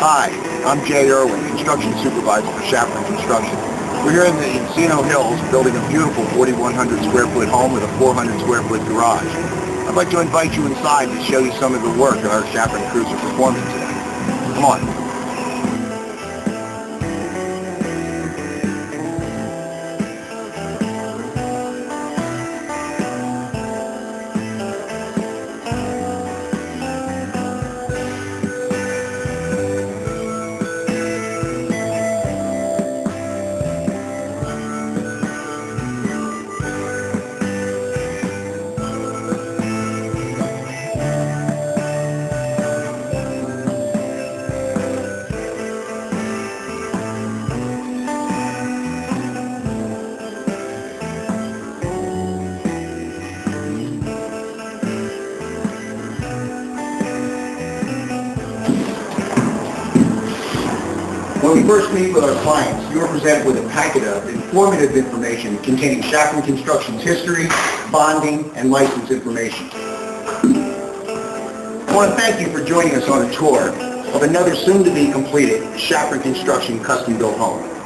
Hi, I'm Jay Irwin, Construction Supervisor for Chapman Construction. We're here in the Encino Hills building a beautiful 4,100 square foot home with a 400 square foot garage. I'd like to invite you inside to show you some of the work our Chapman crews are performing today. Come on. When we first meet with our clients, you are presented with a packet of informative information containing Chapman Construction's history, bonding, and license information. I want to thank you for joining us on a tour of another soon-to-be completed Chapman Construction custom-built home.